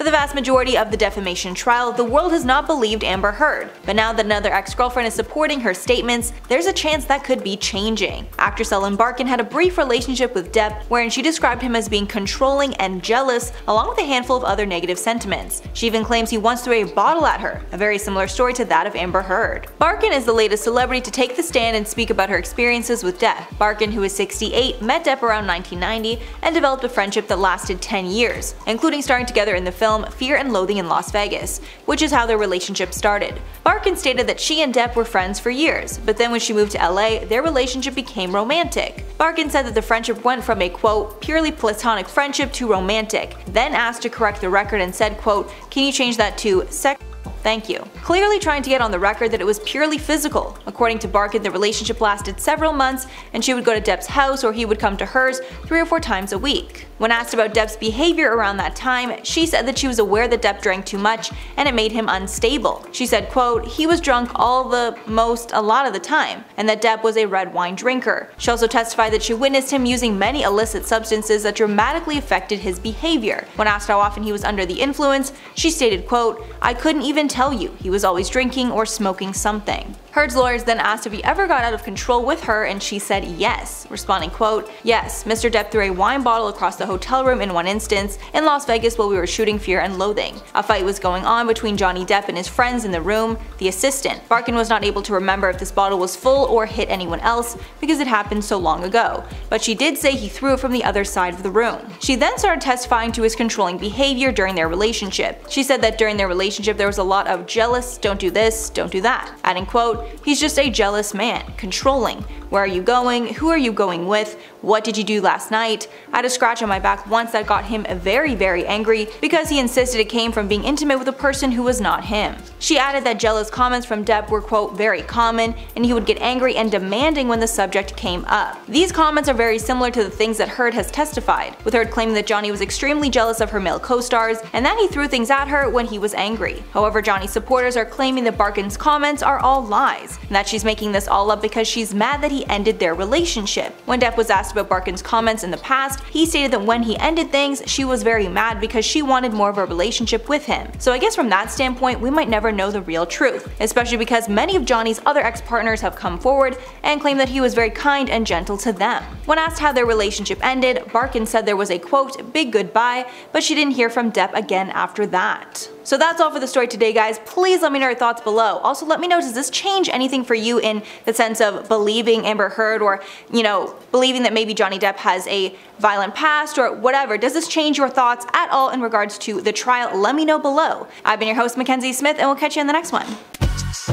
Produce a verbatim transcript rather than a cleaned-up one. For the vast majority of the defamation trial, the world has not believed Amber Heard, but now that another ex-girlfriend is supporting her statements, there's a chance that could be changing. Actress Ellen Barkin had a brief relationship with Depp, wherein she described him as being controlling and jealous, along with a handful of other negative sentiments. She even claims he once threw a bottle at her, a very similar story to that of Amber Heard. Barkin is the latest celebrity to take the stand and speak about her experiences with Depp. Barkin, who is sixty-eight, met Depp around nineteen ninety and developed a friendship that lasted ten years, including starring together in the film Fear and Loathing in Las Vegas, which is how their relationship started. Barkin stated that she and Depp were friends for years, but then when she moved to L A, their relationship became romantic. Barkin said that the friendship went from a, quote, purely platonic friendship to romantic, then asked to correct the record and said, quote, can you change that to sex? Thank you. Clearly trying to get on the record that it was purely physical. According to Barkin, the relationship lasted several months, and she would go to Depp's house or he would come to hers three or four times a week. When asked about Depp's behavior around that time, she said that she was aware that Depp drank too much and it made him unstable. She said, quote, he was drunk all the most a lot of the time, and that Depp was a red wine drinker. She also testified that she witnessed him using many illicit substances that dramatically affected his behavior. When asked how often he was under the influence, she stated, quote, I couldn't even tell you, he was always drinking or smoking something. Heard's lawyers then asked if he ever got out of control with her, and she said yes, responding, quote, yes, Mister Depp threw a wine bottle across the hotel room in one instance in Las Vegas while we were shooting Fear and Loathing. A fight was going on between Johnny Depp and his friends in the room, the assistant. Barkin was not able to remember if this bottle was full or hit anyone else because it happened so long ago, but she did say he threw it from the other side of the room. She then started testifying to his controlling behavior during their relationship. She said that during their relationship there was a lot of jealous, don't do this, don't do that, adding, quote, he's just a jealous man, controlling. Where are you going? Who are you going with? What did you do last night? I had a scratch on my back once that got him very, very angry because he insisted it came from being intimate with a person who was not him. She added that jealous comments from Depp were, quote, very common, and he would get angry and demanding when the subject came up. These comments are very similar to the things that Heard has testified, with Heard claiming that Johnny was extremely jealous of her male co-stars and that he threw things at her when he was angry. However, Johnny's supporters are claiming that Barkin's comments are all lies, and that she's making this all up because she's mad that he ended their relationship. When Depp was asked about Barkin's comments in the past, he stated that when he ended things, she was very mad because she wanted more of a relationship with him. So I guess from that standpoint, we might never know the real truth, especially because many of Johnny's other ex-partners have come forward and claimed that he was very kind and gentle to them. When asked how their relationship ended, Barkin said there was a, quote, big goodbye, but she didn't hear from Depp again after that. So that's all for the story today, guys. Please let me know your thoughts below. Also, let me know, does this change anything for you in the sense of believing Amber Heard, or, you know, believing that maybe Johnny Depp has a violent past or whatever? Does this change your thoughts at all in regards to the trial? Let me know below. I've been your host, Mackenzie Smith, and we'll catch you in the next one.